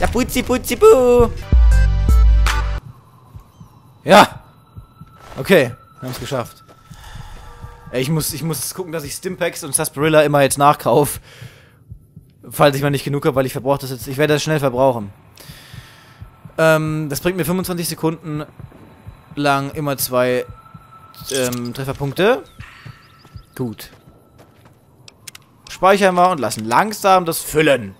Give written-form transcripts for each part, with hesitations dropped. Ja, putzi, putzi, bu. Ja. Okay, wir haben es geschafft. Ich muss gucken, dass ich Stimpacks und Sasparilla immer jetzt nachkaufe. Falls ich mal nicht genug habe, weil ich verbrauche das jetzt. Ich werde das schnell verbrauchen. Das bringt mir 25 Sekunden lang immer 2 Trefferpunkte. Gut. Speichern wir und lassen langsam das füllen.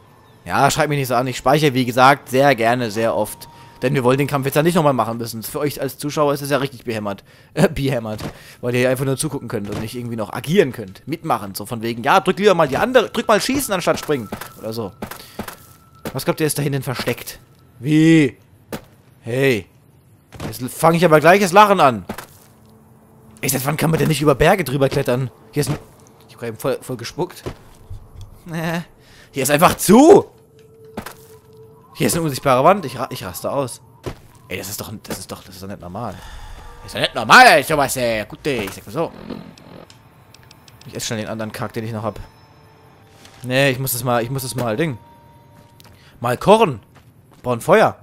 Ja, schreibt mich nicht so an. Ich speichere, wie gesagt, sehr gerne, sehr oft. Denn wir wollen den Kampf jetzt ja nicht nochmal machen müssen. Für euch als Zuschauer ist es ja richtig behämmert. Weil ihr einfach nur zugucken könnt und nicht irgendwie noch agieren könnt. Mitmachen. So von wegen, ja, drück lieber mal die andere. Drück mal schießen anstatt springen. Oder so. Was glaubt ihr, ist da hinten versteckt? Wie? Hey. Jetzt fange ich aber gleich das Lachen an. Ey, seit wann kann man denn nicht über Berge drüber klettern? Hier ist ein... Ich habe eben voll gespuckt. Hier ist einfach zu! Hier ist eine unsichtbare Wand. Ich raste aus. Ey, das ist doch nicht normal. Das ist doch nicht normal, ey, sowas, ey. Gut, ey, ich sag mal so. Ich esse schnell den anderen Kack, den ich noch hab. Nee, ich muss das mal kochen. Brauchen Feuer.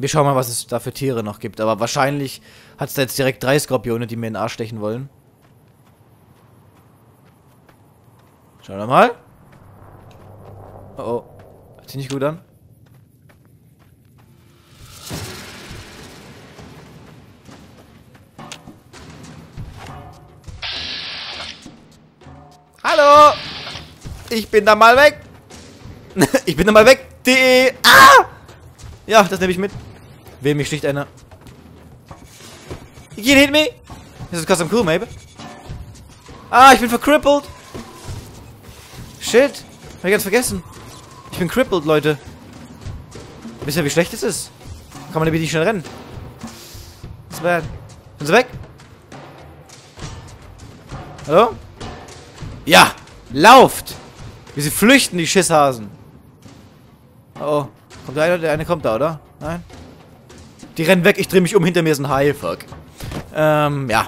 Wir schauen mal, was es da für Tiere noch gibt. Aber wahrscheinlich hat es da jetzt direkt 3 Skorpione, die mir in den Arsch stechen wollen. Schauen wir mal. Oh, oh. Hört sich nicht gut an. Hallo! Ich bin da mal weg! Ich bin da mal weg! Die. Ah! Ja, das nehme ich mit. Weh, mich sticht einer. You can't hit me! This is cause I'm cool, maybe. Ah, ich bin vercrippled! Shit! Hab ich ganz vergessen. Ich bin crippled, Leute. Wisst ihr, wie schlecht es ist? Kann man nämlich nicht schnell rennen. That's bad. Sind sie weg? Hallo? Ja! Lauft! Wie sie flüchten, die Schisshasen. Oh, oh. Kommt der eine? Der eine kommt da, oder? Nein? Die rennen weg, ich drehe mich um, hinter mir ist ein Hai, fuck. Ja.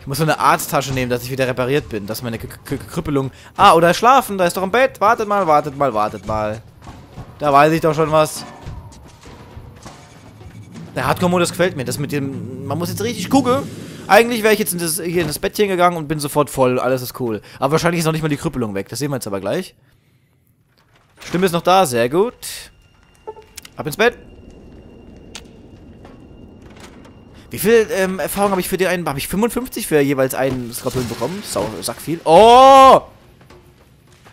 Ich muss so eine Arzttasche nehmen, dass ich wieder repariert bin, dass meine Krüppelung... Ah, oder schlafen, da ist doch ein Bett. Wartet mal, wartet mal, wartet mal. Da weiß ich doch schon was. Der Hardcore-Modus gefällt mir, das mit dem... Man muss jetzt richtig gucken. Eigentlich wäre ich jetzt hier in das Bettchen gegangen und bin sofort voll, alles ist cool. Aber wahrscheinlich ist noch nicht mal die Krüppelung weg, das sehen wir jetzt aber gleich. Stimme ist noch da, sehr gut. Ab ins Bett. Wie viel Erfahrung habe ich für den einen? Habe ich 55 für jeweils einen Skorpion bekommen? Sack viel. Oh!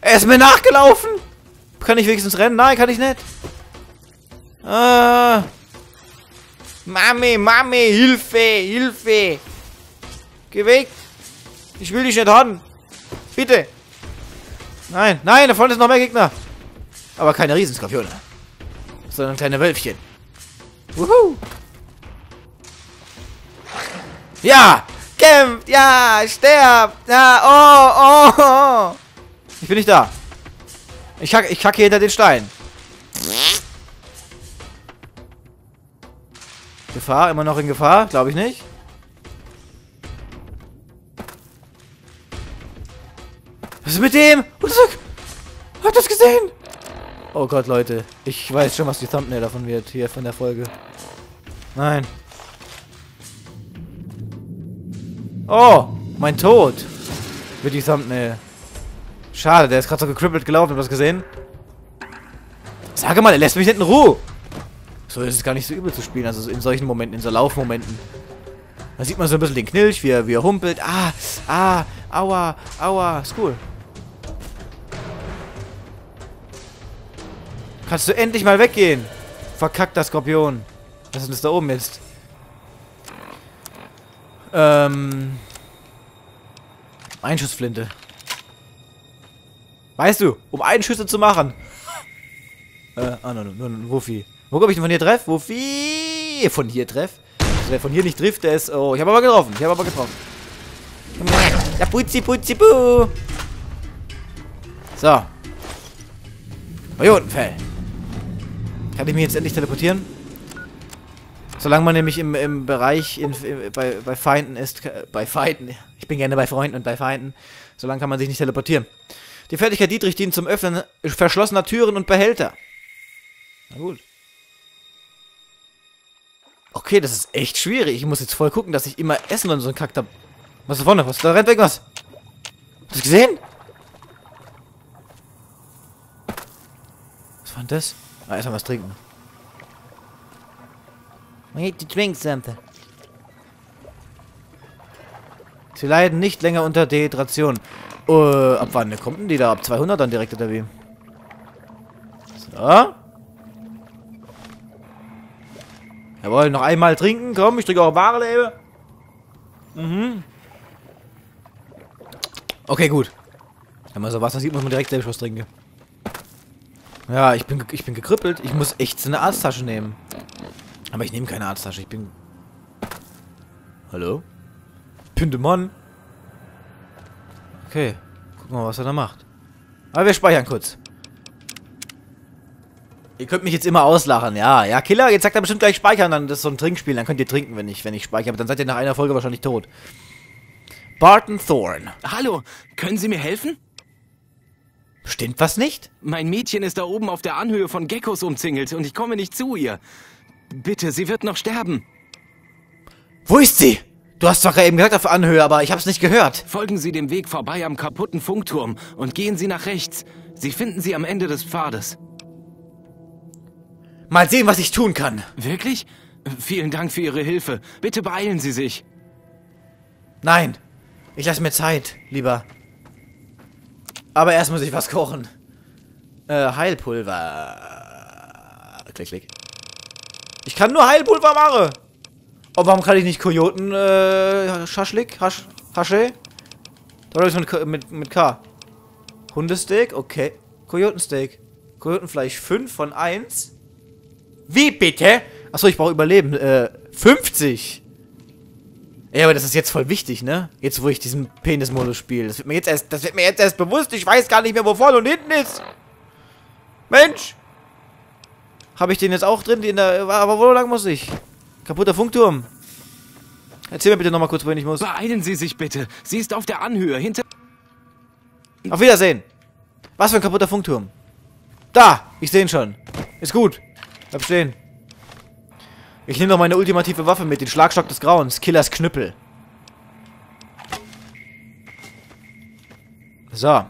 Er ist mir nachgelaufen! Kann ich wenigstens rennen? Nein, kann ich nicht. Mami, Mami, Hilfe, Hilfe! Geh weg! Ich will dich nicht haben! Bitte! Nein, nein, da vorne ist noch mehr Gegner! Aber keine Riesenskorpione, sondern kleine Wölfchen. Wuhu! Ja! Kämpft! Ja! Sterbt! Ja! Oh! Oh! Oh! Ich bin nicht da. Ich kacke hinter den Stein. Gefahr? Immer noch in Gefahr? Glaube ich nicht. Was ist mit dem? Hat das gesehen? Oh Gott, Leute. Ich weiß schon, was die Thumbnail davon wird. Hier von der Folge. Nein. Oh, mein Tod. Wird die Thumbnail. Schade, der ist gerade so gecrippelt gelaufen. Habt ihr das gesehen? Sag mal, er lässt mich nicht in Ruhe. So ist es gar nicht so übel zu spielen. Also in solchen Momenten, in so Laufmomenten. Da sieht man so ein bisschen den Knilch, wie er humpelt. Ah, ah, aua, aua. Ist cool. Kannst du endlich mal weggehen? Verkackter Skorpion. Was ist denn das da oben jetzt? Einschussflinte. Weißt du, um Einschüsse zu machen. Nur ein Wuffi. Wo komme ich denn von hier treff? Wuffi! Von hier treff? Also, wer von hier nicht trifft, der ist... Oh, ich habe aber getroffen. Ja, putzi, putzi, bu. So. Majotenfell. Kann ich mich jetzt endlich teleportieren? Solange man nämlich im Bereich bei Feinden ist, ich bin gerne bei Freunden und bei Feinden, solange kann man sich nicht teleportieren. Die Fertigkeit Dietrich dient zum Öffnen verschlossener Türen und Behälter. Na gut. Okay, das ist echt schwierig. Ich muss jetzt voll gucken, dass ich immer Essen und so einen Kack habe. Was ist da vorne? Was? Da rennt weg was. Hast du gesehen? Was war denn das? Ah, erstmal was trinken. We need to drink something. Sie leiden nicht länger unter Dehydration. Ab wann kommt denn die da? Ab 200 dann direkt oder wie? So. Jawohl, noch einmal trinken. Komm, ich trinke auch wahre Lebe. Mhm. Okay, gut. Wenn man so Wasser sieht, muss man direkt selbst was trinken. Ja, ich bin gekrüppelt. Ich muss echt so eine Arzttasche nehmen. Aber ich nehme keine Arzttasche. Ich bin... Hallo? Pindemon. Okay. Gucken wir mal, was er da macht. Aber wir speichern kurz. Ihr könnt mich jetzt immer auslachen. Ja, ja, Killer, jetzt sagt er bestimmt gleich speichern. Dann ist so ein Trinkspiel. Dann könnt ihr trinken, wenn ich speichere. Aber dann seid ihr nach einer Folge wahrscheinlich tot. Barton Thorn. Hallo, können Sie mir helfen? Stimmt was nicht? Mein Mädchen ist da oben auf der Anhöhe von Geckos umzingelt und ich komme nicht zu ihr. Bitte, sie wird noch sterben. Wo ist sie? Du hast doch eben gesagt auf Anhöhe, aber ich hab's nicht gehört. Folgen Sie dem Weg vorbei am kaputten Funkturm und gehen Sie nach rechts. Sie finden sie am Ende des Pfades. Mal sehen, was ich tun kann. Wirklich? Vielen Dank für Ihre Hilfe. Bitte beeilen Sie sich. Nein, ich lasse mir Zeit, lieber. Aber erst muss ich was kochen. Heilpulver. Klick, klick. Ich kann nur Heilpulver machen. Oh, warum kann ich nicht Kojoten, Schaschlik? Hasche? Da ist mit K. Hundesteak? Okay. Kojotensteak. Kojotenfleisch 5 von 1. Wie bitte? Achso, ich brauche Überleben. 50. Ja, aber das ist jetzt voll wichtig, ne? Jetzt, wo ich diesen Penismodus spiele. Das wird mir jetzt erst bewusst. Ich weiß gar nicht mehr, wo vorne und hinten ist. Mensch. Habe ich den jetzt auch drin? Aber wo lang muss ich? Kaputter Funkturm. Erzähl mir bitte nochmal kurz, wohin ich muss. Beeilen Sie sich bitte. Sie ist auf der Anhöhe hinter... Auf Wiedersehen. Was für ein kaputter Funkturm. Da. Ich sehe ihn schon. Ist gut. Bleib stehen. Ich nehme noch meine ultimative Waffe mit. Den Schlagstock des Grauens. Killers Knüppel. So.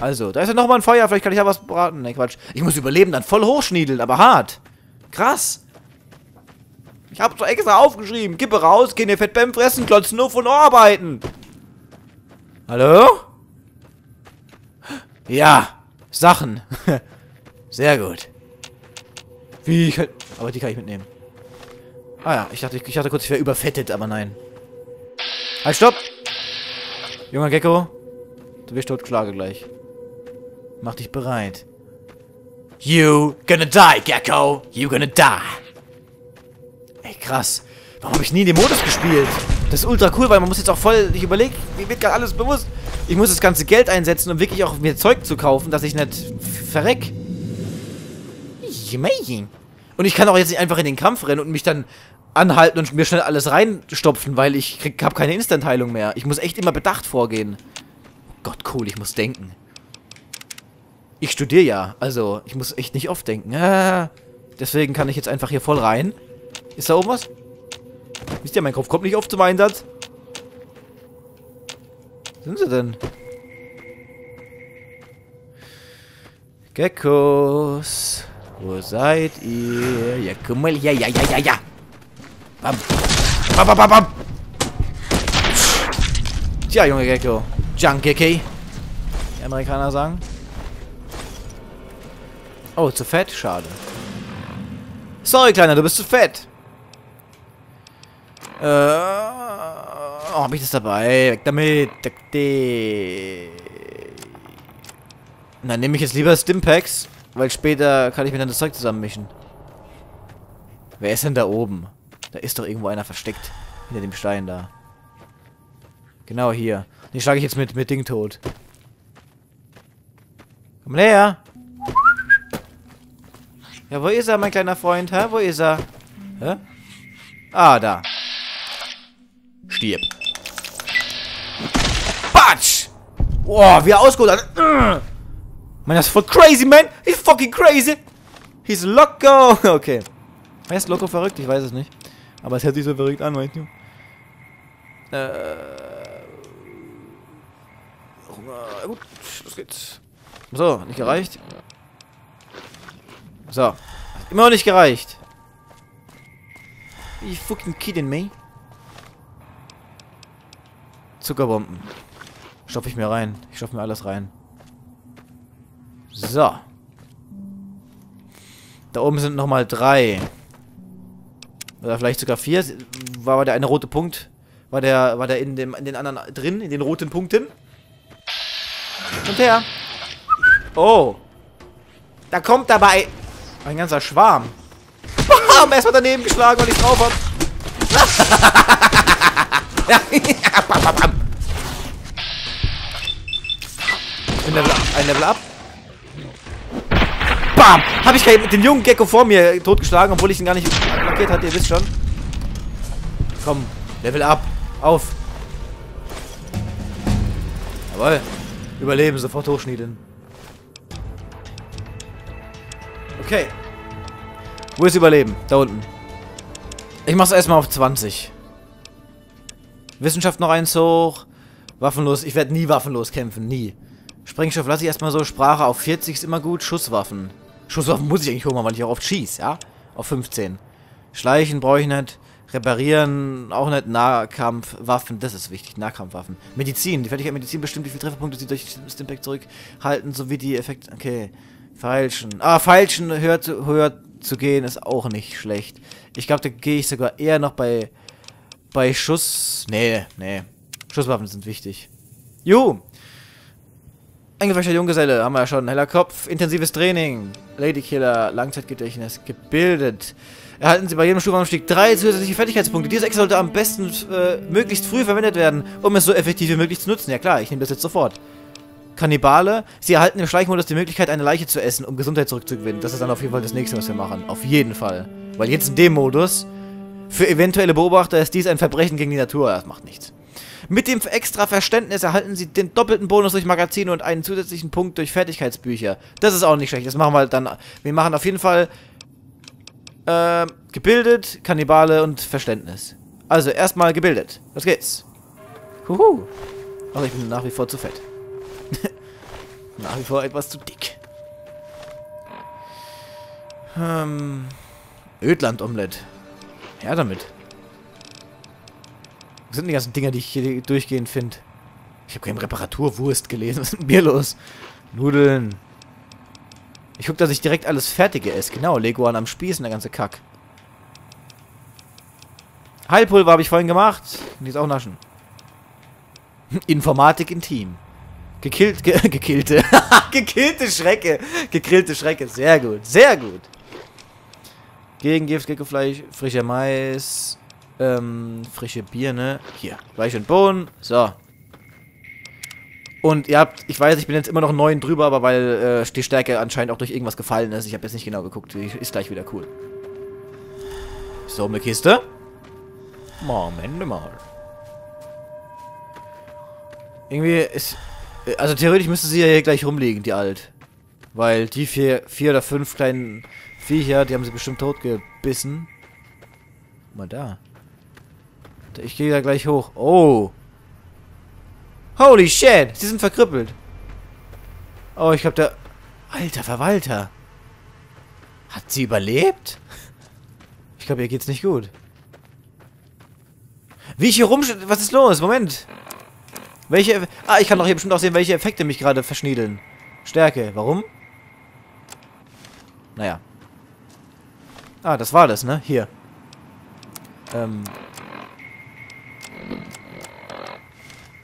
Also, da ist ja nochmal ein Feuer. Vielleicht kann ich ja was braten. Ne, Quatsch. Ich muss überleben, dann voll hochschniedeln, aber hart. Krass. Ich habe doch extra aufgeschrieben. Kippe raus, geh in den Fettbäm fressen, klotzen nur von arbeiten. Hallo? Ja. Sachen. Sehr gut. Wie ich... Aber die kann ich mitnehmen. Ah ja, ich dachte kurz, ich wäre überfettet, aber nein. Halt, stopp! Junger Gecko, du wirst totgeschlagen gleich. Mach dich bereit. You gonna die, Gecko! You gonna die! Ey, krass. Warum habe ich nie den Modus gespielt? Das ist ultra cool, weil man muss jetzt auch voll... Ich überlege, mir wird gerade alles bewusst. Ich muss das ganze Geld einsetzen, um wirklich auch mir Zeug zu kaufen, dass ich nicht verreck. Amazing. Und ich kann auch jetzt nicht einfach in den Kampf rennen und mich dann anhalten und mir schnell alles reinstopfen, weil ich habe keine Instant-Heilung mehr. Ich muss echt immer bedacht vorgehen. Oh Gott, cool, ich muss denken. Ich studiere ja, also ich muss echt nicht oft denken. Deswegen kann ich jetzt einfach hier voll rein. Ist da oben was? Wisst ihr, mein Kopf kommt nicht oft zum Einsatz. Wo sind sie denn? Geckos. Wo seid ihr? Ja, komm mal her. Ja. Bam. Bam, bam, bam, bam. Tja, junge Gecko. Junkie. Die Amerikaner sagen. Oh, zu fett? Schade. Sorry, Kleiner, du bist zu fett. Oh, hab ich das dabei? Weg damit. Na, nehme ich jetzt lieber Stimpacks. Weil später kann ich mir dann das Zeug zusammenmischen. Wer ist denn da oben? Da ist doch irgendwo einer versteckt. Hinter dem Stein da. Genau hier. Den schlage ich jetzt mit Ding tot. Komm näher. Ja, wo ist er, mein kleiner Freund? Hä? Wo ist er? Hä? Ah, da. Stirb. Batsch! Boah, wie er ausgeholt hat. Man, das ist voll crazy, man. He's fucking crazy. He's loco. Okay. Heißt loco verrückt? Ich weiß es nicht. Aber es hört sich so verrückt an, weißt du? Gut, los geht's. So, nicht gereicht. So. Immer noch nicht gereicht. Are you fucking kidding me? Zuckerbomben. Stopfe ich mir rein. Ich stopfe mir alles rein. So. Da oben sind nochmal 3. Oder vielleicht sogar 4. War der eine rote Punkt. War der in den anderen drin, in den roten Punkten? Kommt her. Oh. Da kommt dabei ein ganzer Schwarm. Bam! Erstmal daneben geschlagen, weil ich drauf hab. Ein Level up. Bam! Hab ich den jungen Gecko vor mir totgeschlagen, obwohl ich ihn gar nicht markiert hatte, ihr wisst schon. Komm, Level up. Auf. Jawohl. Überleben, sofort hochschnieden. Okay. Wo ist Überleben? Da unten. Ich mach's erstmal auf 20. Wissenschaft noch eins hoch. Waffenlos. Ich werde nie waffenlos kämpfen. Nie. Sprengstoff lasse ich erstmal so. Sprache auf 40 ist immer gut. Schusswaffen. Schusswaffen muss ich eigentlich holen, weil ich auch oft schieße, ja? Auf 15. Schleichen brauche ich nicht. Reparieren auch nicht. Nahkampfwaffen. Das ist wichtig. Nahkampfwaffen. Medizin. Die Fertigkeit Medizin bestimmt, wie viele Trefferpunkte sie durch Stimpack zurückhalten, sowie die Effekte. Okay. Feilschen. Ah, Feilschen höher zu gehen ist auch nicht schlecht. Ich glaube, da gehe ich sogar eher noch bei Schuss. Nee. Schusswaffen sind wichtig. Juhu. Eingefleischter Junggeselle haben wir ja schon. Heller Kopf. Intensives Training. Ladykiller. Langzeitgedächtnis gebildet. Erhalten Sie bei jedem Stufenanstieg 3 zusätzliche Fertigkeitspunkte. Dieses Extra sollte am besten möglichst früh verwendet werden, um es so effektiv wie möglich zu nutzen. Ja klar, ich nehme das jetzt sofort. Kannibale. Sie erhalten im Schleichmodus die Möglichkeit, eine Leiche zu essen, um Gesundheit zurückzugewinnen. Das ist dann auf jeden Fall das nächste, was wir machen. Auf jeden Fall. Weil jetzt in dem Modus, für eventuelle Beobachter ist dies ein Verbrechen gegen die Natur. Das macht nichts. Mit dem extra Verständnis erhalten sie den doppelten Bonus durch Magazine und einen zusätzlichen Punkt durch Fertigkeitsbücher. Das ist auch nicht schlecht. Das machen wir dann. Wir machen auf jeden Fall gebildet, Kannibale und Verständnis. Also erstmal gebildet. Los geht's. Huhu. Also ich bin nach wie vor zu fett. Nach wie vor etwas zu dick. Ödland-Omelette. Her damit. Was sind die ganzen Dinger, die ich hier durchgehend finde? Ich habe keine Reparaturwurst gelesen. Was ist denn mir los? Nudeln. Ich gucke, dass ich direkt alles Fertige esse. Genau, Leguan am Spieß und der ganze Kack. Heilpulver habe ich vorhin gemacht. Und die ist auch naschen. Informatik intim. Gekillte Schrecke. Gekillte Schrecke. Sehr gut. Sehr gut. Gegengift, Geckofleisch, frischer Mais, frische Birne. Hier. Fleisch und Bohnen. So. Und ihr habt, ich weiß, ich bin jetzt immer noch 9 drüber, aber weil die Stärke anscheinend auch durch irgendwas gefallen ist. Ich habe jetzt nicht genau geguckt. Ist gleich wieder cool. So, eine Kiste. Moment mal. Irgendwie ist... Also theoretisch müsste sie ja hier gleich rumliegen, die Alt. Weil die 4 oder 5 kleinen Viecher, die haben sie bestimmt tot gebissen. Mal da. Ich gehe da gleich hoch. Oh. Holy shit. Sie sind verkrüppelt. Oh, ich glaube der... Alter Verwalter. Hat sie überlebt? Ich glaube, ihr geht's nicht gut. Wie ich hier rumstehe... Was ist los? Moment. Welche... Ah, ich kann doch hier bestimmt auch sehen, welche Effekte mich gerade verschniedeln. Stärke. Warum? Naja. Ah, das war das, ne? Hier.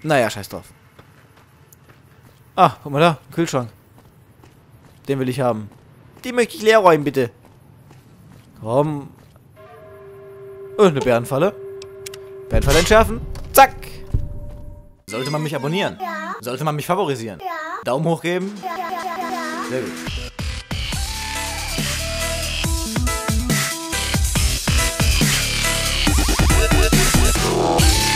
Naja, scheiß drauf. Ah, guck mal da. Kühlschrank. Den will ich haben. Den möchte ich leer räumen, bitte. Komm. Oh, eine Bärenfalle. Bärenfalle entschärfen. Zack. Sollte man mich abonnieren? Ja. Sollte man mich favorisieren? Ja. Daumen hoch geben? Ja. Sehr gut.